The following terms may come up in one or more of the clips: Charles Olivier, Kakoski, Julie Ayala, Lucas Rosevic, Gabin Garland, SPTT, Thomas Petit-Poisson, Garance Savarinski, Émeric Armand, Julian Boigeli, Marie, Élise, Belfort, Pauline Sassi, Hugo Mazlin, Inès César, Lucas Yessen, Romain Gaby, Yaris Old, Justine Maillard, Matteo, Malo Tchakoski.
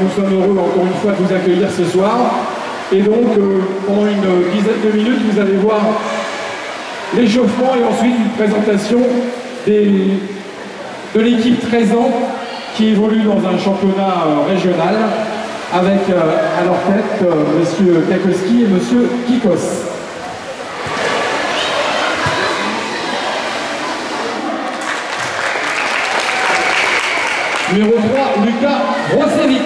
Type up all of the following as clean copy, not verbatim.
Nous sommes heureux encore une fois de vous accueillir ce soir. Et donc, pendant une dizaine de minutes, vous allez voir l'échauffement et ensuite une présentation de l'équipe 13 ans qui évolue dans un championnat régional avec à leur tête M. Kakoski et M. Kikos. Numéro 3, Lucas Rosevic.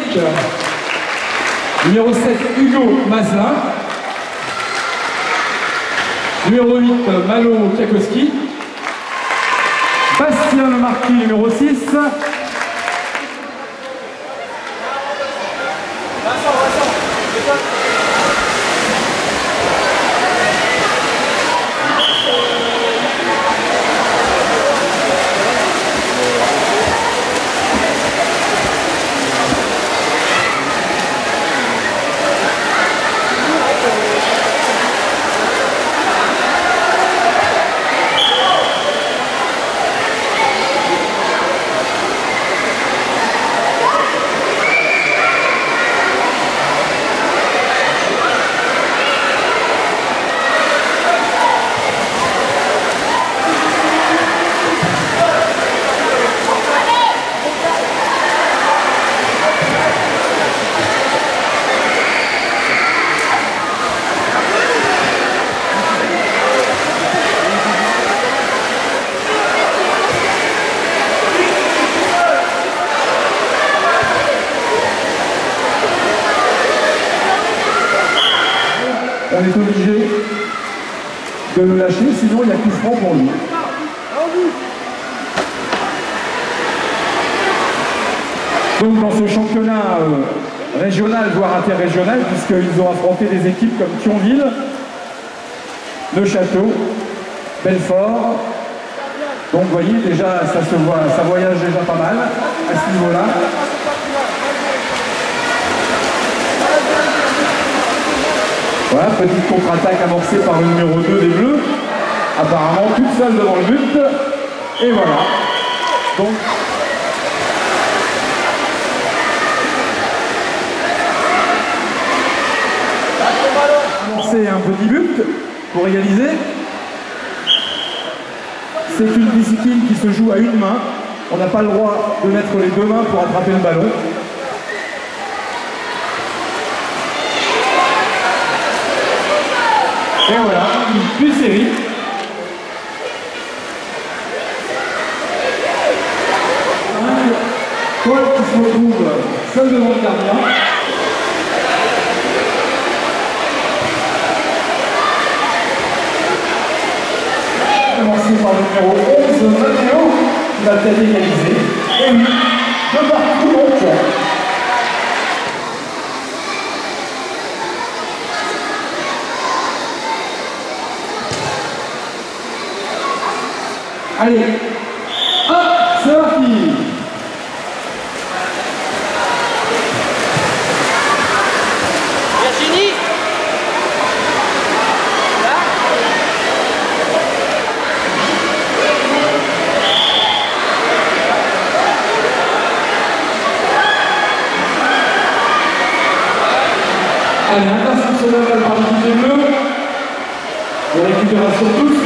Numéro 7, Hugo Mazlin. Numéro 8, Malo Tchakoski. Bastien Lemarquis, numéro 6. De le lâcher, sinon il y a plus franc pour lui. Donc dans ce championnat régional, voire interrégional, puisqu'ils ont affronté des équipes comme Thionville, Le Château, Belfort. Donc vous voyez déjà, ça se voit, ça voyage déjà pas mal à ce niveau-là. Voilà, petite contre-attaque amorcée par le numéro 2 des Bleus, apparemment toute seule devant le but, et voilà. Donc, amorcer un petit but pour égaliser. C'est une discipline qui se joue à une main, on n'a pas le droit de mettre les deux mains pour attraper le ballon. Et voilà, une série. Paul qui se retrouve seul devant le gardien. Commencé par le numéro 11, Matteo, qui va peut-être égaliser. Et oui, de partout donc. Allez, hop, c'est parti. Virginie. Là. Allez, attention sur la balle par le bleu. On récupère sur tout de suite.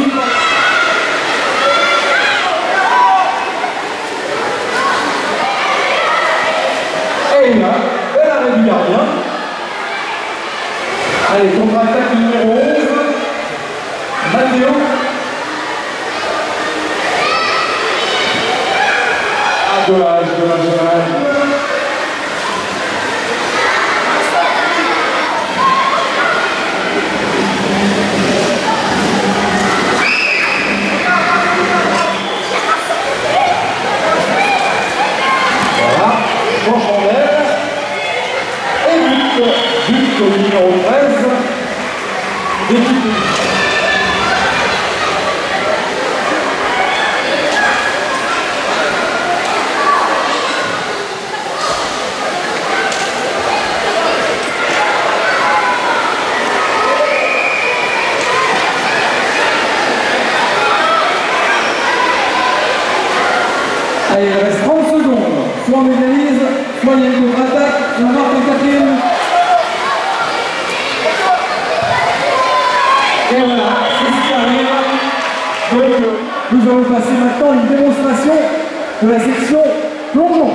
Allez, contre-attaque numéro 11, Matteo. Ah, dommage, dommage, dommage. Allez, il reste 30 secondes. Soit on égalise, soit il y a une contre-attaque. On marque le quatrième. Et voilà, c'est ce qui arrive. Donc, nous allons passer maintenant une démonstration de la section plongeon.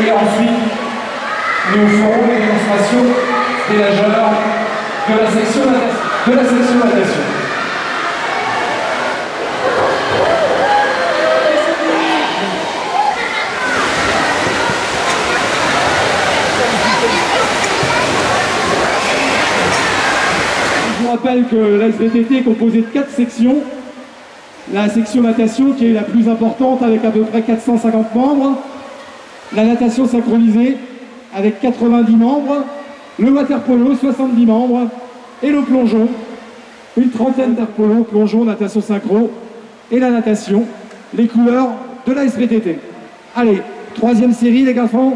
Et ensuite, nous ferons une démonstration de la Gianna de la section natation. Je vous rappelle que la SPTT est composée de 4 sections. La section natation qui est la plus importante avec à peu près 450 membres. La natation synchronisée avec 90 membres. Le water polo, 70 membres. Et le plongeon, une trentaine d'arpolons, plongeon, natation synchro. Et la natation, les couleurs de la SPTT. Allez, troisième série les garçons.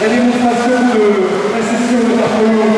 La démonstration de la session de water-polo.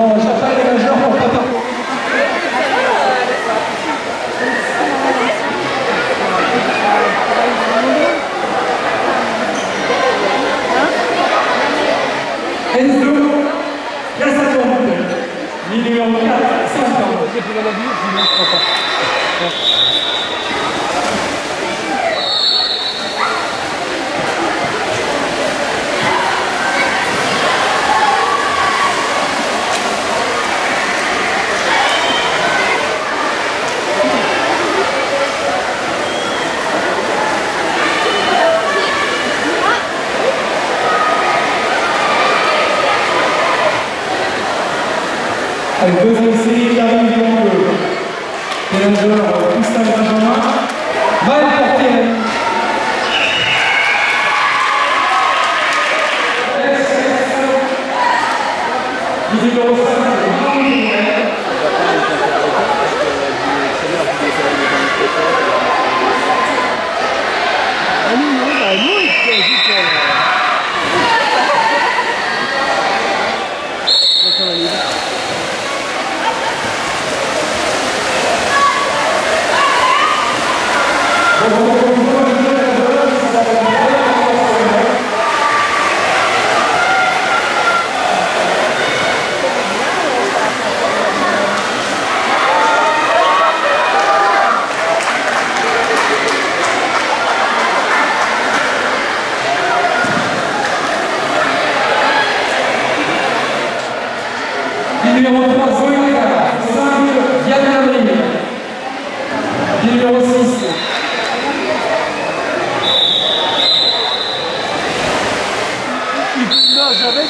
Bon, j'appelle les nageurs pour préparer. Enzo, là ça tourne. Numéro 4, 5 ans. Avec deux essais, Yaris Old, nageur Winstein mal porté. Numéro 5, numéro 3, Gianna numéro 6. Il nage avec.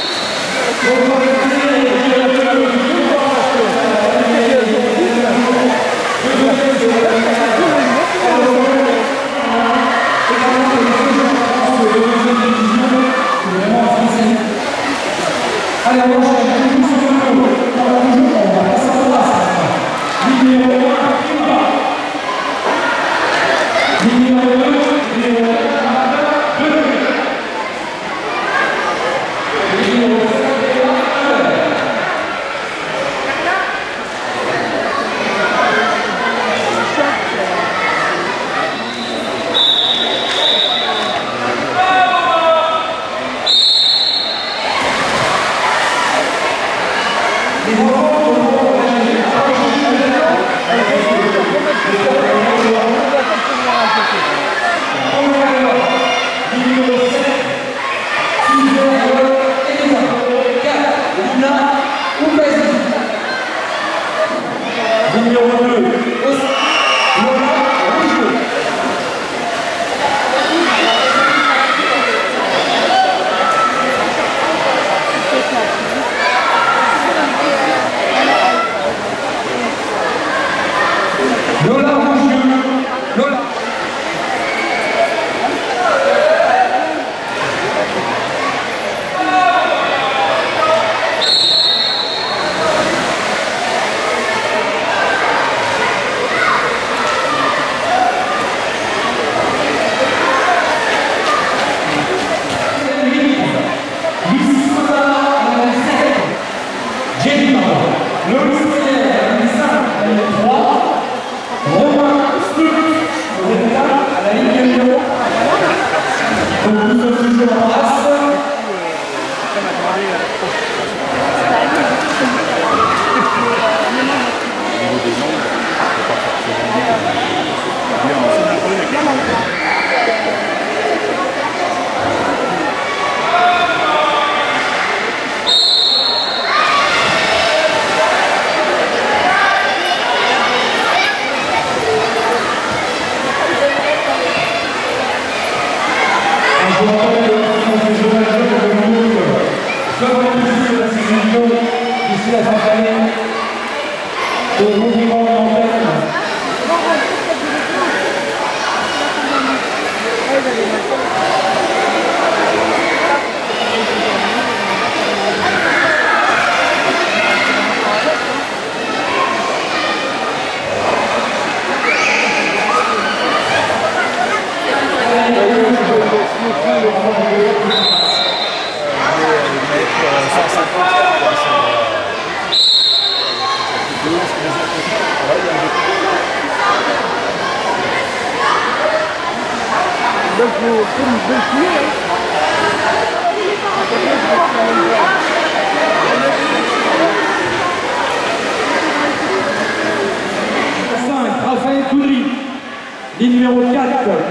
Ligne numéro 4,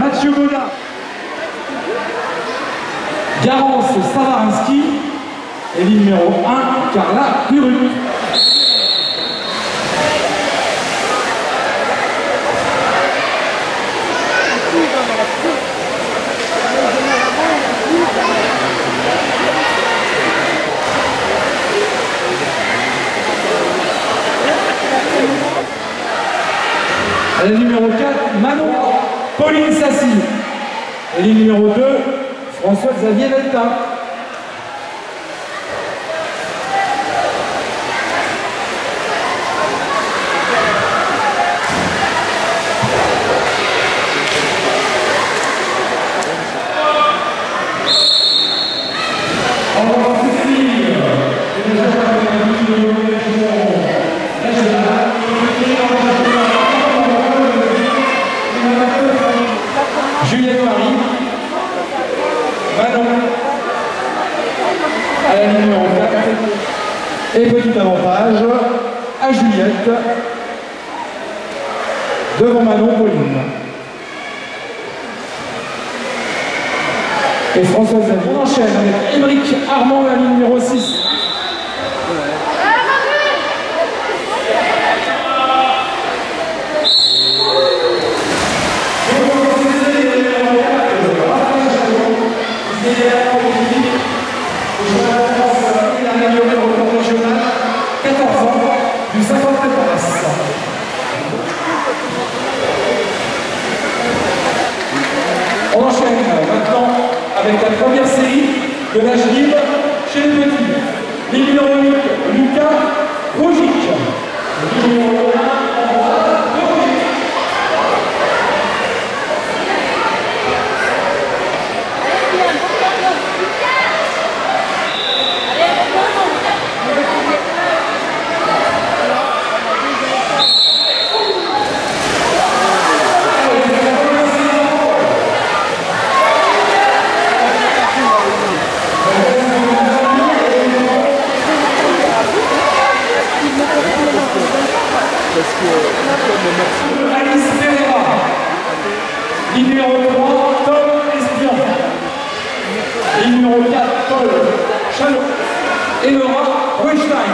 Mathieu Mona, Garance Savarinski et ligne numéro 1, Carla Perruc. La numéro 4, Manon, Pauline Sassi. Et ligne numéro 2, François-Xavier Veltin. Et petit avantage à Juliette devant Manon Pauline. Et François Zed, on enchaîne avec Émeric Armand, la ligne numéro 6. On enchaîne maintenant avec la première série de l'âge libre chez les petits. Ligne numéro 8, Lucas Rosevic. Ligne numéro 1, ligne numéro 3, Tom Espion. Ligne numéro 4, Paul Chalot et le roi Winstein.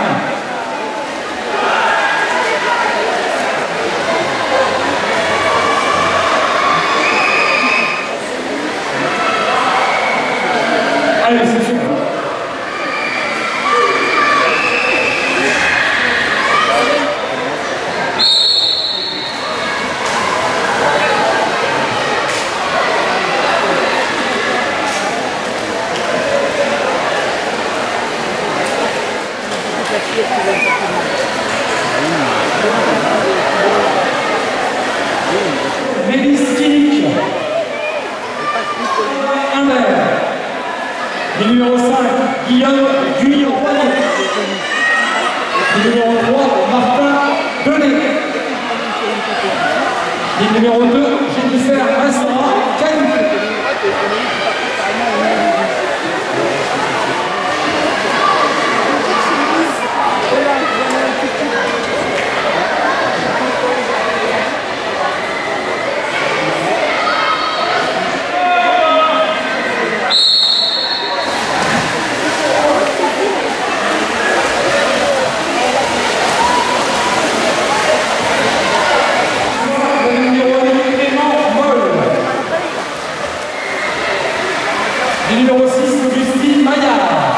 Allez, c'est sûr. Numéro 5, Julian Boigeli. Numéro 3, Martin Pelé. Numéro 2, j'ai dû faire Bastien Lemarquis. Numéro 6, Justine Maillard.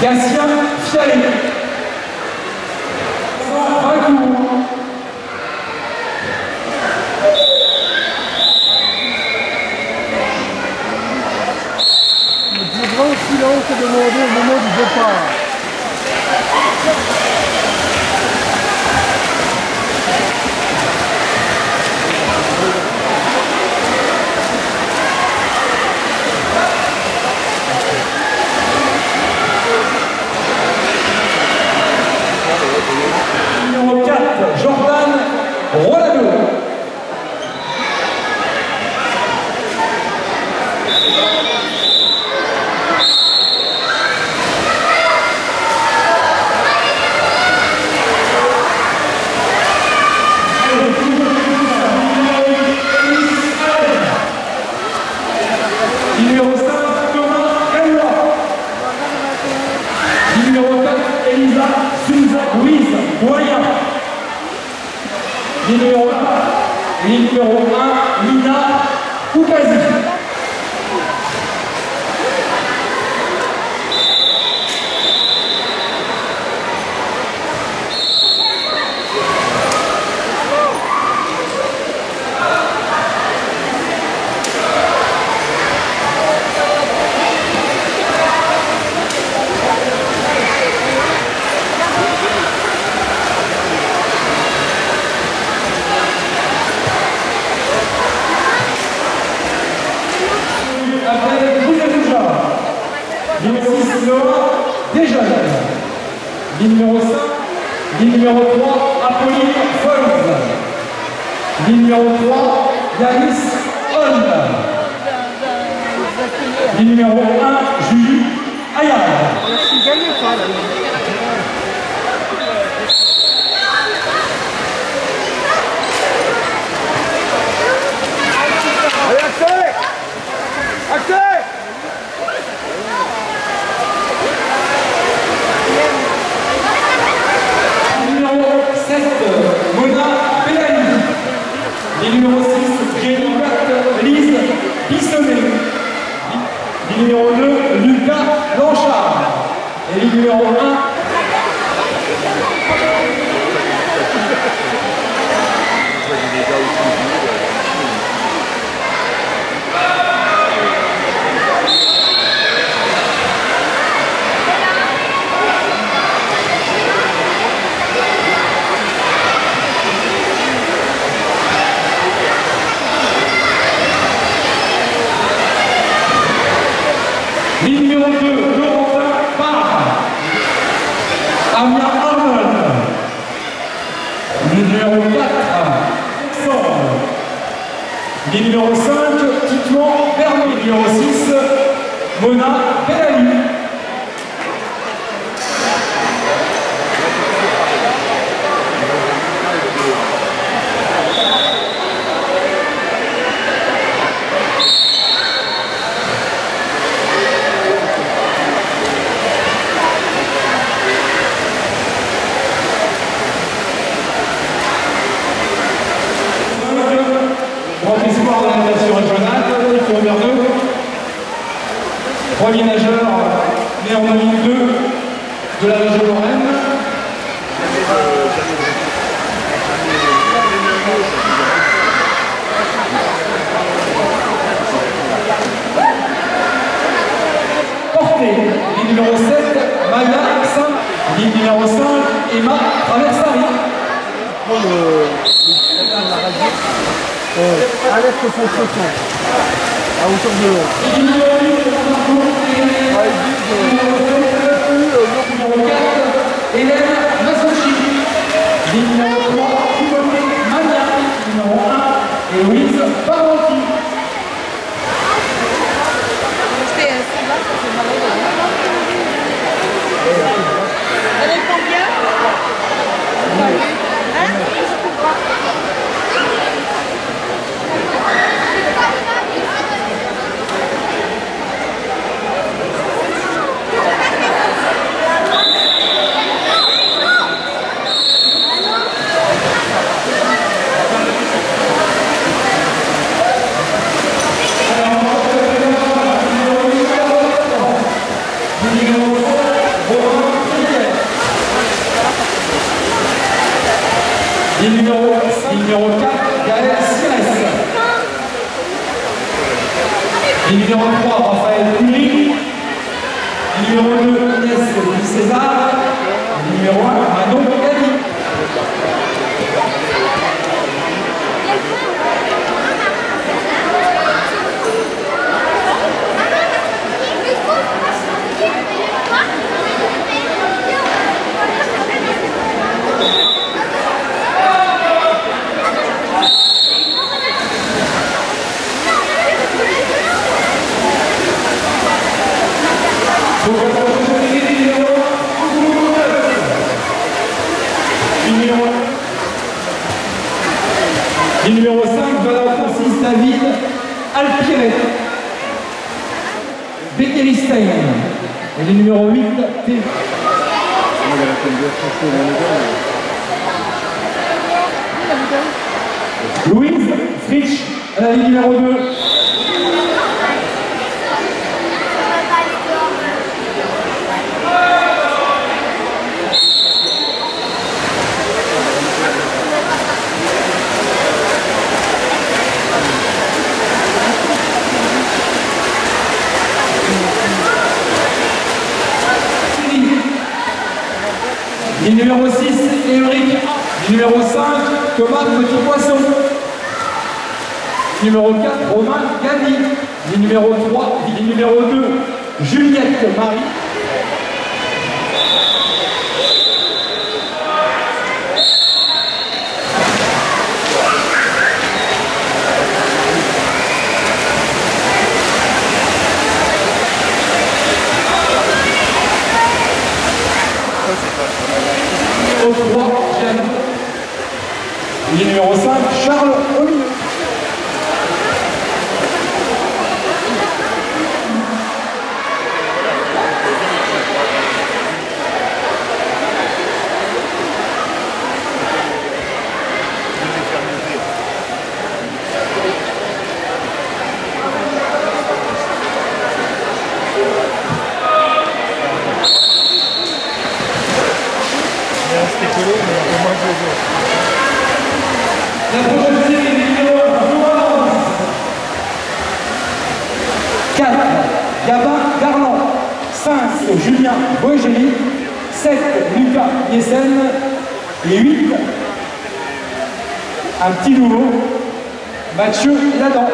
Gatien Fialet. Le plus grand silence est demandé au moment du départ. Jordan Roladou. Yaris Old. Ligne numéro 1, Julie Ayala. Allez, accès! Accès! Numéro 7, Mona Pelé. Numéro 6, Lise Pissonnet. Ligne numéro 2, Lucas Blanchard. Et ligne numéro 1. Numéro 5, Titon, numéro 6, Mona, Pédali. Premier nageur, né en 2002 de la région Lorraine. Portée, ligne numéro 7, Manon, ligne numéro 5, Emma Traversari. Alerte au fond flottant. À hauteur de l'eau. Numéro 4, Hélène Massouchi. Numéro 3, Hugo Mazlin. Numéro 1, Héloïse Parenti. Elle est combien? Hein? Je ne peux pas. Numéro 4, Yaris Old. Numéro 3, Raphaël Pouli. Numéro 2, Inès César. Numéro 1, Manon. du numéro 5, Valentin David Alpiret, Winstein, et du numéro 8, Théo. Louise Fritsch, à la ligne numéro 2. Du numéro 6, Émeric. Du numéro 5, Thomas Petit-Poisson. Du numéro 4, Romain Gaby. Du numéro 3, du numéro 2, Juliette, Marie. Au 3, Gianna. Ligne numéro 5, Charles Olivier. La prochaine série des numéros 4, Gabin Garland. 5, Julien Boigeli. 7, Lucas Yessen. Et 8, un petit nouveau, Mathieu Ladan.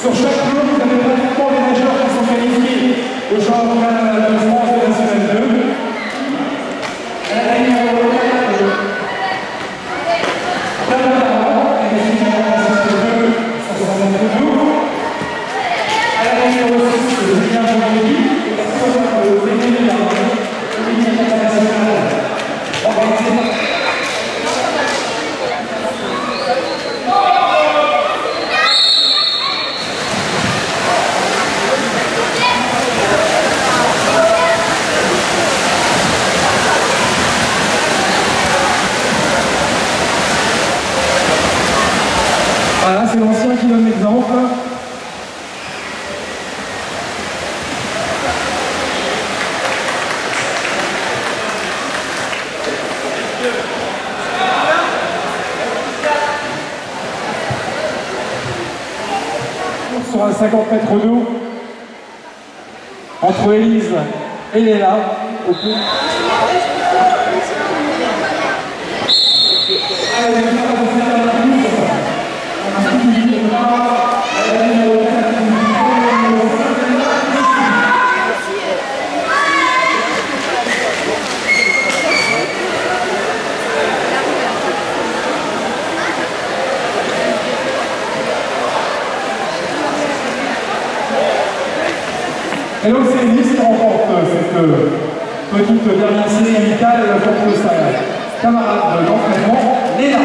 Sur chaque jour, vous avez pratiquement les nageurs qui sont qualifiés au championnat de France de National 2. C'est l'ancien qui donne l'exemple. Sur un 50 mètres d'eau, entre Élise et Léla, au coup. Et donc c'est Élise qui remporte cette petite dernière série amicale contre sa camarade d'entraînement, Léla.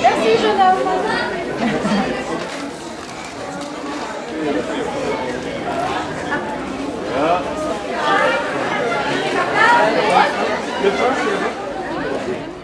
Merci, jeune homme.